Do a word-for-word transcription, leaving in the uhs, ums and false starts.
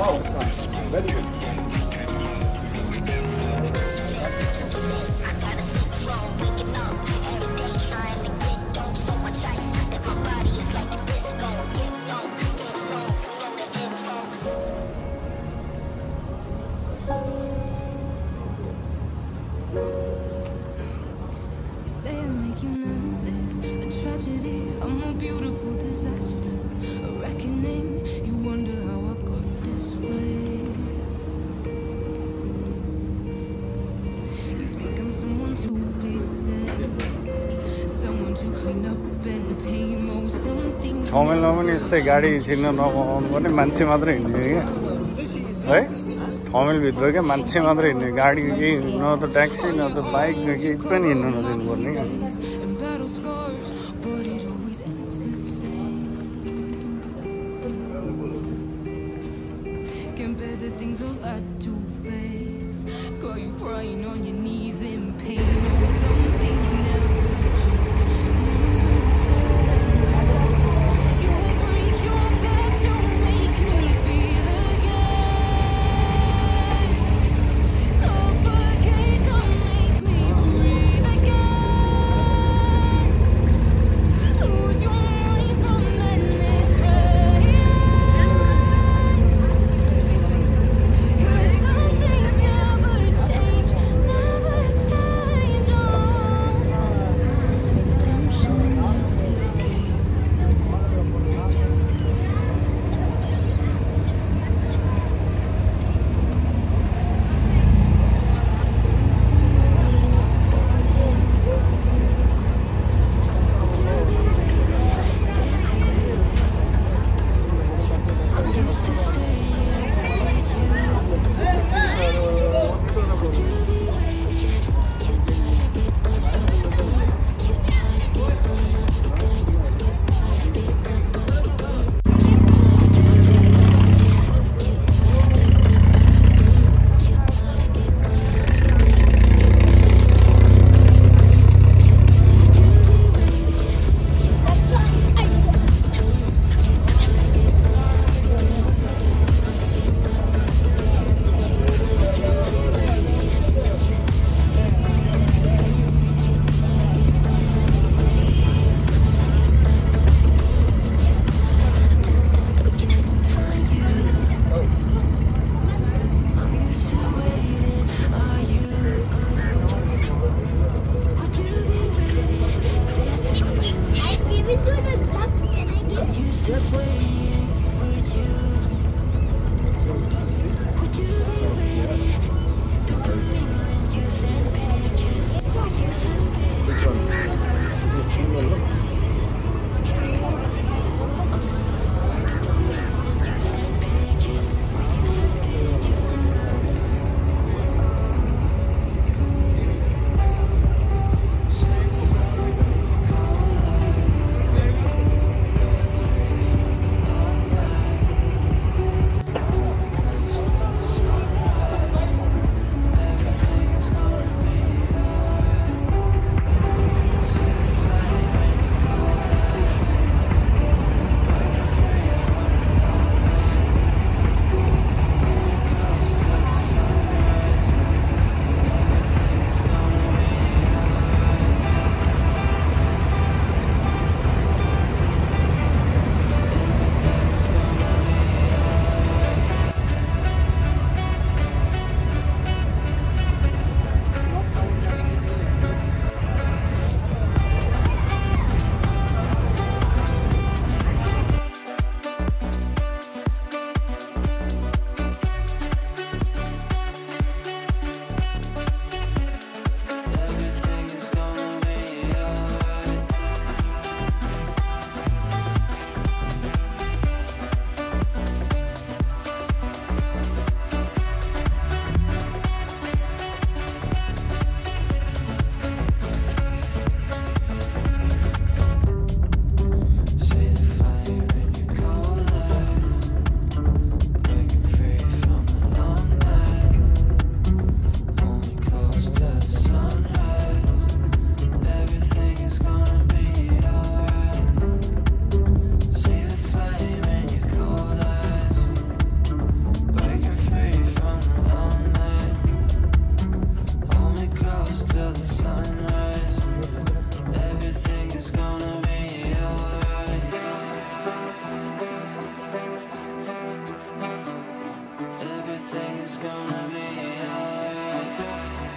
Oh, wow, very good. You say I make you nervous, a tragedy, I'm a beautiful disaster, a reckoning, you wonder how I got this way. You think I'm someone to be said, someone to clean up and tame, or something. How many long is the Gadi is in the normal one? Mansi Mother in here, right? How many with the Mansi Mother in the Gadi, no the taxi, no the bike, it's been in another morning. Let's play.